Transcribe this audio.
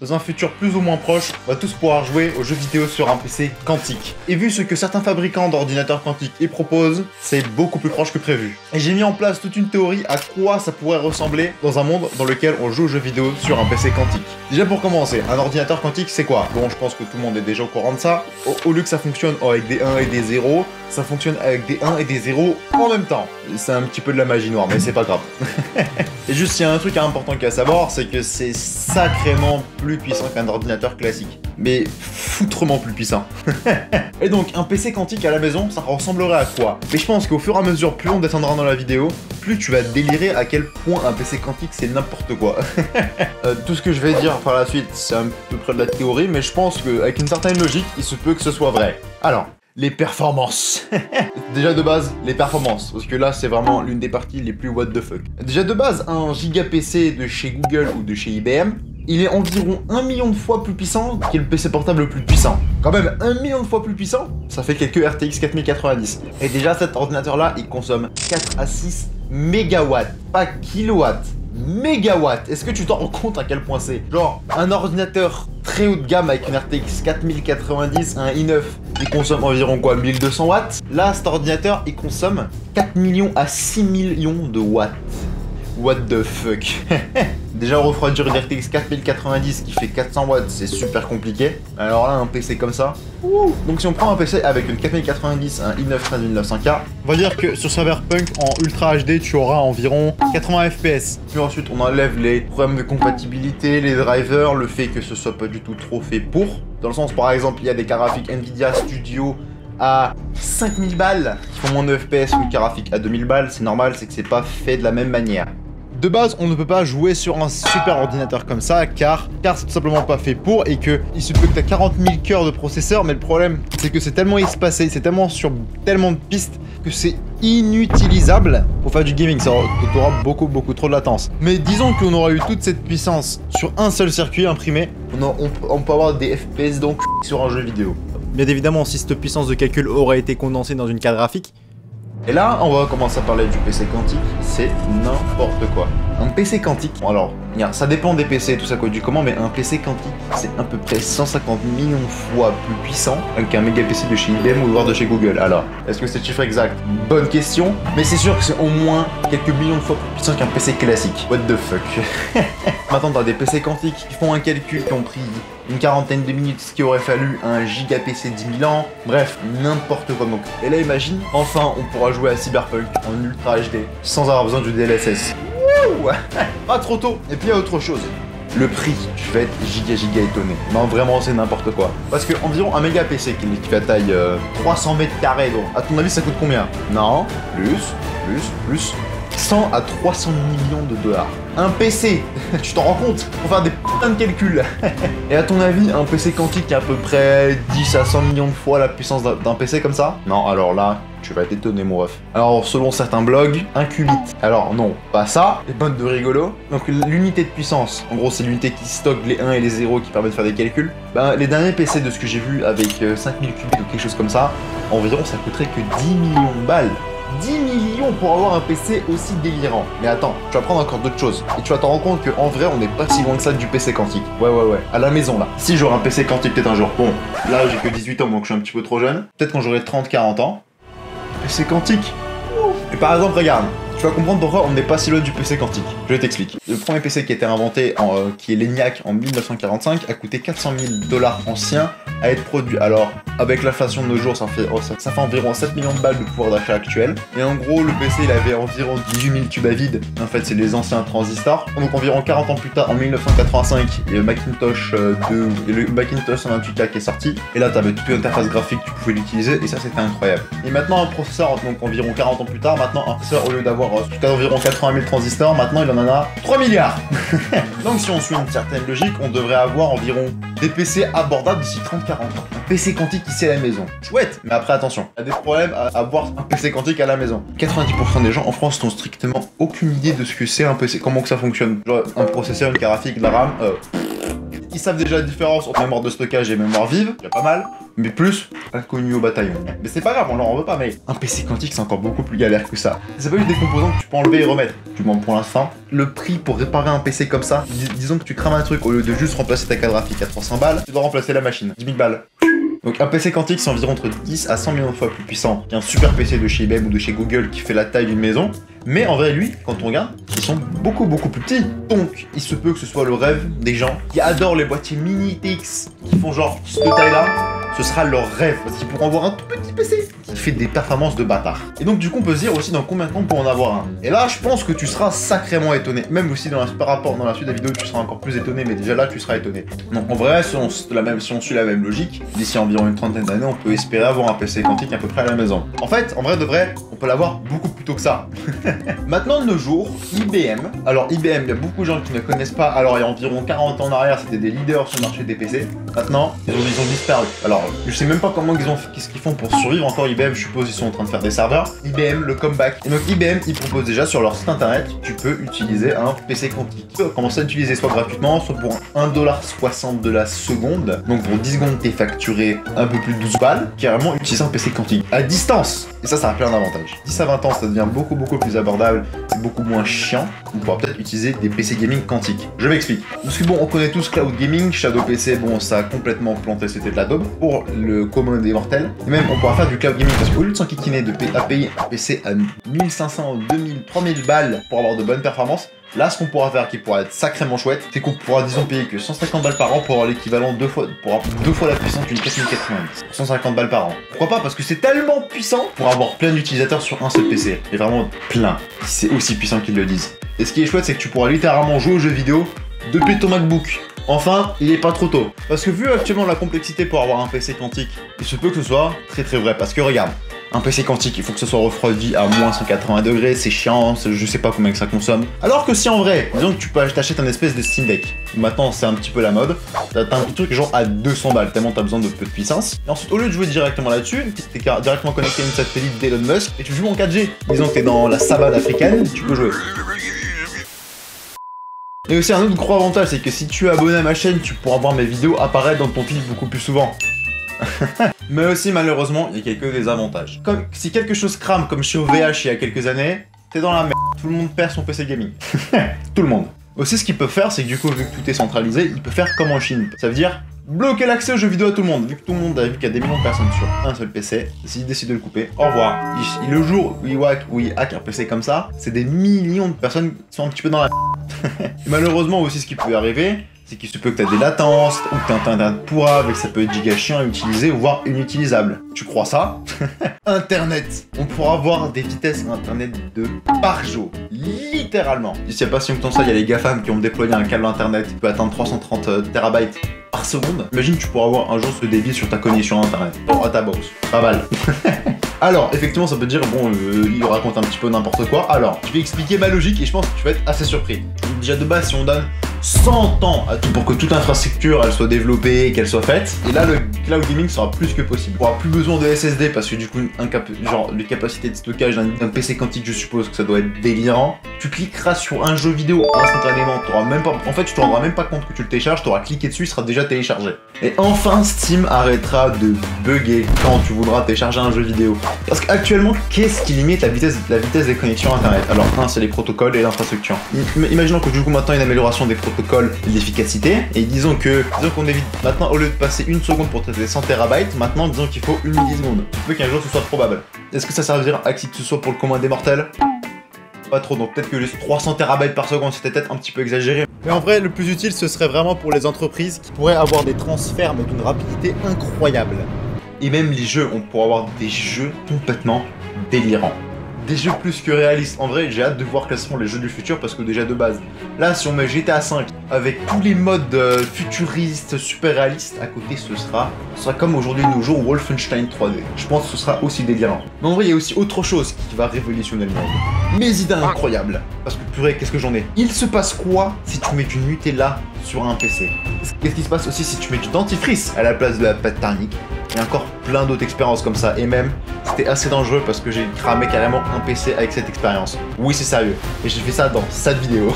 Dans un futur plus ou moins proche, on va tous pouvoir jouer aux jeux vidéo sur un PC quantique. Et vu ce que certains fabricants d'ordinateurs quantiques y proposent, c'est beaucoup plus proche que prévu. Et j'ai mis en place toute une théorie à quoi ça pourrait ressembler dans un monde dans lequel on joue aux jeux vidéo sur un PC quantique. Déjà pour commencer, un ordinateur quantique c'est quoi? Bon, je pense que tout le monde est déjà au courant de ça. Au lieu que ça fonctionne avec des 1 et des 0, ça fonctionne avec des 1 et des 0 en même temps. C'est un petit peu de la magie noire, mais c'est pas grave. Et juste, il y a un truc important à savoir, c'est que c'est sacrément plus puissant qu'un ordinateur classique. Mais foutrement plus puissant. Et donc, un PC quantique à la maison, ça ressemblerait à quoi? Mais je pense qu'au fur et à mesure, plus on descendra dans la vidéo, plus tu vas délirer à quel point un PC quantique, c'est n'importe quoi. Tout ce que je vais dire par la suite, c'est à peu près de la théorie, mais je pense qu'avec une certaine logique, il se peut que ce soit vrai. Alors... les performances. Déjà de base, les performances, parce que là c'est vraiment l'une des parties les plus what the fuck. Déjà de base, un giga PC de chez Google ou de chez IBM, il est environ 1 million de fois plus puissant que le PC portable le plus puissant. Quand même, 1 million de fois plus puissant, ça fait quelques RTX 4090. Et déjà cet ordinateur là, il consomme 4 à 6 mégawatts, pas kilowatts. Mégawatts. Est-ce que tu t'en rends compte à quel point c'est? Genre, un ordinateur très haut de gamme avec une RTX 4090, un i9, il consomme environ quoi, 1200 watts? Là, cet ordinateur, il consomme 4 millions à 6 millions de watts. What the fuck. Déjà, refroidir une RTX 4090 qui fait 400 watts, c'est super compliqué. Alors là, un PC comme ça... ouh. Donc si on prend un PC avec une 4090, un i9-13900K, on va dire que sur Cyberpunk, en Ultra HD, tu auras environ 80 FPS. Puis ensuite, on enlève les problèmes de compatibilité, les drivers, le fait que ce soit pas du tout trop fait pour. Dans le sens, par exemple, il y a des cartes graphiques Nvidia Studio à 5000 balles qui font moins de FPS ou une carte graphique à 2000 balles. C'est normal, c'est que c'est pas fait de la même manière. De base, on ne peut pas jouer sur un super ordinateur comme ça, car c'est tout simplement pas fait pour, et que il se peut que tu as 40 000 cœurs de processeur, mais le problème, c'est que c'est tellement espacé, c'est tellement sur tellement de pistes, que c'est inutilisable pour faire du gaming, ça aura beaucoup trop de latence. Mais disons qu'on aura eu toute cette puissance sur un seul circuit imprimé, on peut avoir des FPS donc sur un jeu vidéo. Bien évidemment, si cette puissance de calcul aurait été condensée dans une carte graphique. Et là, on va commencer à parler du PC quantique, c'est n'importe quoi. Un PC quantique, alors, ça dépend des PC et tout ça, quoi, du comment, mais un PC quantique, c'est à peu près 150 millions de fois plus puissant qu'un méga PC de chez IBM ou voire de chez Google. Alors, est-ce que c'est le chiffre exact? Bonne question, mais c'est sûr que c'est au moins quelques millions de fois plus puissant qu'un PC classique. What the fuck. Maintenant, t'as des PC quantiques qui font un calcul qui ont pris une quarantaine de minutes, ce qui aurait fallu un giga PC 10 000 ans, bref, n'importe quoi. Donc. Et là, imagine, enfin, on pourra jouer à Cyberpunk en Ultra HD sans avoir besoin du DLSS. Wouh. Pas trop tôt. Et puis, il y a autre chose. Le prix, je vais être giga étonné. Non, vraiment, c'est n'importe quoi. Parce que environ un méga PC qui fait à taille 300 mètres carrés, donc, à ton avis, ça coûte combien? Non, plus. 100 à 300 millions de dollars. Un PC, tu t'en rends compte? Pour faire des putains de calculs. Et à ton avis, un PC quantique est à peu près 10 à 100 millions de fois la puissance d'un PC comme ça? Non, alors là, tu vas t'étonner, mon ref. Alors, selon certains blogs, un qubit. Alors non, pas ça, les bottes de rigolo. Donc l'unité de puissance, en gros, c'est l'unité qui stocke les 1 et les 0 qui permet de faire des calculs. Ben, les derniers PC de ce que j'ai vu avec 5000 qubits ou quelque chose comme ça, environ, ça coûterait que 10 millions de balles. 10 millions pour avoir un PC aussi délirant. Mais attends, tu vas prendre encore d'autres choses. Et tu vas t'en rendre compte qu'en vrai, on n'est pas si loin que ça du PC quantique. Ouais. À la maison, là. Si j'aurais un PC quantique, peut-être un jour. Bon, là, j'ai que 18 ans, donc je suis un petit peu trop jeune. Peut-être quand j'aurai 30-40 ans. PC quantique. Et par exemple, regarde. Tu vas comprendre pourquoi on n'est pas si loin du PC quantique. Je t'explique. Le premier PC qui a été inventé, qui est l'ENIAC en 1945, a coûté 400 000 dollars anciens à être produit. Alors, avec l'inflation de nos jours, ça fait environ 7 millions de balles de pouvoir d'achat actuel. Et en gros, le PC, il avait environ 18 000 tubes à vide. En fait, c'est les anciens transistors. Donc, environ 40 ans plus tard, en 1985, il y a Macintosh 2 et le Macintosh 128K qui est sorti. Et là, tu avais toute une interface graphique, tu pouvais l'utiliser. Et ça, c'était incroyable. Et maintenant, un processeur, donc environ 40 ans plus tard, maintenant, un processeur, au lieu d'avoir tout à environ 80 000 transistors, maintenant il en a 3 milliards. Donc si on suit une certaine logique, on devrait avoir environ des PC abordables d'ici 30-40 ans. Un PC quantique ici à la maison. Chouette, mais après attention, il y a des problèmes à avoir un PC quantique à la maison. 90% des gens en France n'ont strictement aucune idée de ce que c'est un PC, comment que ça fonctionne. Genre un processeur, une carte graphique, de la RAM, qui savent déjà la différence entre mémoire de stockage et mémoire vive, il y a pas mal, mais plus inconnu au bataillon. Mais c'est pas grave, on leur en veut pas, mais un PC quantique c'est encore beaucoup plus galère que ça. C'est pas juste des composants que tu peux enlever et remettre. Du moins pour l'instant, le prix pour réparer un PC comme ça, disons que tu crames un truc, au lieu de juste remplacer ta carte graphique à 300 balles, tu dois remplacer la machine, 10 000 balles. Donc un PC quantique c'est environ entre 10 à 100 millions de fois plus puissant qu'un super PC de chez IBM ou de chez Google qui fait la taille d'une maison. Mais en vrai lui, quand on regarde, ils sont beaucoup plus petits. Donc il se peut que ce soit le rêve des gens qui adorent les boîtiers mini TX qui font genre cette taille là, ce sera leur rêve parce qu'ils pourront avoir un tout petit PC qui fait des performances de bâtard. Et donc du coup on peut se dire aussi dans combien de temps on peut en avoir un. Et là je pense que tu seras sacrément étonné. Même aussi dans la suite de la vidéo tu seras encore plus étonné, mais déjà là tu seras étonné. Donc en vrai si on suit la même logique, d'ici environ une trentaine d'années on peut espérer avoir un PC quantique à peu près à la maison. En fait en vrai de vrai on peut l'avoir beaucoup plus tôt que ça. Maintenant de nos jours, IBM, alors IBM, il y a beaucoup de gens qui ne connaissent pas, alors il y a environ 40 ans en arrière, c'était des leaders sur le marché des PC, maintenant ils ont disparu. Alors je sais même pas comment qu'est-ce qu'ils font pour survivre encore IBM, je suppose ils sont en train de faire des serveurs. IBM, le comeback. Et donc IBM, ils proposent déjà sur leur site internet, tu peux utiliser un PC quantique. Tu peux commencer à l'utiliser soit gratuitement, soit pour 1,60$ de la seconde, donc pour 10 secondes t'es facturé un peu plus de 12 balles, carrément utiliser un PC quantique à distance. Et ça a plein d'avantages. 10 à 20 ans, ça devient beaucoup plus abordable, c'est beaucoup moins chiant. On pourra peut-être utiliser des PC gaming quantiques. Je m'explique. Parce que bon, on connaît tous Cloud Gaming, Shadow PC, bon, ça a complètement planté, c'était de la daube pour le commun des mortels. Et même, on pourra faire du Cloud Gaming parce qu'au lieu de s'enquiquiner de payer un PC à 1500, 2000, 3000 balles pour avoir de bonnes performances, là, ce qu'on pourra faire qui pourra être sacrément chouette, c'est qu'on pourra, disons, payer que 150 balles par an pour avoir l'équivalent pour avoir deux fois la puissance d'une 4090. 150 balles par an. Pourquoi pas? Parce que c'est tellement puissant pour avoir plein d'utilisateurs sur un seul PC. Et vraiment plein. C'est aussi puissant qu'ils le disent. Et ce qui est chouette, c'est que tu pourras littéralement jouer aux jeux vidéo depuis ton MacBook. Enfin, il n'est pas trop tôt. Parce que vu actuellement la complexité pour avoir un PC quantique, il se peut que ce soit très vrai. Parce que regarde. Un PC quantique, il faut que ce soit refroidi à moins 180 degrés, c'est chiant, je sais pas combien que ça consomme. Alors que si en vrai, disons que tu t'achètes un espèce de Steam Deck, maintenant c'est un petit peu la mode, t'as un petit truc genre à 200 balles, tellement t'as besoin de peu de puissance. Et ensuite, au lieu de jouer directement là-dessus, t'es directement connecté à une satellite d'Elon Musk et tu joues en 4G. Disons que t'es dans la savane africaine, tu peux jouer. Et aussi un autre gros avantage, c'est que si tu es abonné à ma chaîne, tu pourras voir mes vidéos apparaître dans ton fil beaucoup plus souvent. Mais aussi malheureusement il y a quelques désavantages. Comme si quelque chose crame comme chez OVH il y a quelques années, t'es dans la merde. Tout le monde perd son PC gaming. Tout le monde. Aussi ce qu'ils peuvent faire c'est que du coup vu que tout est centralisé, ils peuvent faire comme en Chine. Ça veut dire bloquer l'accès aux jeux vidéo à tout le monde. Vu que tout le monde a vu qu'il y a des millions de personnes sur un seul PC, s'ils décident de le couper, au revoir. Le jour où ils hackent un PC comme ça, c'est des millions de personnes qui sont un petit peu dans la merde. Malheureusement aussi ce qui peut arriver, c'est qu'il se peut que tu as des latences, ou que tu as un internet pourrave, et que ça peut être giga chiant à utiliser, voire inutilisable. Tu crois ça? Internet! On pourra avoir des vitesses internet de par jour, littéralement. Je sais pas si longtemps ça, il y a les GAFAM qui ont déployé un câble internet qui peut atteindre 330 terabytes par seconde. Imagine tu pourras avoir un jour ce débit sur ta connexion internet. Bon, à ta box. Pas mal. Alors, effectivement, ça peut dire, bon, il raconte un petit peu n'importe quoi. Alors, je vais expliquer ma logique et je pense que tu vas être assez surpris. Déjà de base, si on donne 100 ans à tout pour que toute infrastructure elle soit développée et qu'elle soit faite. Et là, le cloud gaming sera plus que possible. On aura plus besoin de SSD parce que du coup, les capacités de stockage d'un PC quantique, je suppose que ça doit être délirant. Tu cliqueras sur un jeu vidéo instantanément. En fait, tu te rendras même pas compte que tu le télécharges. Tu auras cliqué dessus, il sera déjà téléchargé. Et enfin, Steam arrêtera de bugger quand tu voudras télécharger un jeu vidéo. Parce qu'actuellement, qu'est-ce qui limite la vitesse des connexions internet? Alors, c'est les protocoles et l'infrastructure. Imaginons que du coup, maintenant, il y a une amélioration des protocoles et de l'efficacité. Et disons qu'on évite maintenant, au lieu de passer une seconde pour traiter 100 terabytes, maintenant, disons qu'il faut une milliseconde. Tu peux qu'un jour ce soit probable. Est-ce que ça servira à qui que ce soit pour le commun des mortels? Pas trop, donc peut-être que juste 300 terabytes par seconde, c'était peut-être un petit peu exagéré. Mais en vrai, le plus utile, ce serait vraiment pour les entreprises qui pourraient avoir des transferts, mais d'une rapidité incroyable. Et même les jeux, on pourra avoir des jeux complètement délirants. Des jeux plus que réalistes. En vrai, j'ai hâte de voir quels seront les jeux du futur parce que déjà de base, là, si on met GTA V avec tous les modes futuristes, super réalistes, à côté, ce sera comme aujourd'hui de nos jours Wolfenstein 3D. Je pense que ce sera aussi délirant. Mais en vrai, il y a aussi autre chose qui va révolutionner le monde. Mes idées incroyables. Parce que purée, qu'est-ce que j'en ai? Il se passe quoi si tu mets du Nutella sur un PC? Qu'est-ce qui se passe aussi si tu mets du dentifrice à la place de la pâte tarnique? Il y a encore plein d'autres expériences comme ça. Et même, c'était assez dangereux parce que j'ai cramé carrément un PC avec cette expérience. Oui, c'est sérieux. Et j'ai fait ça dans cette vidéo.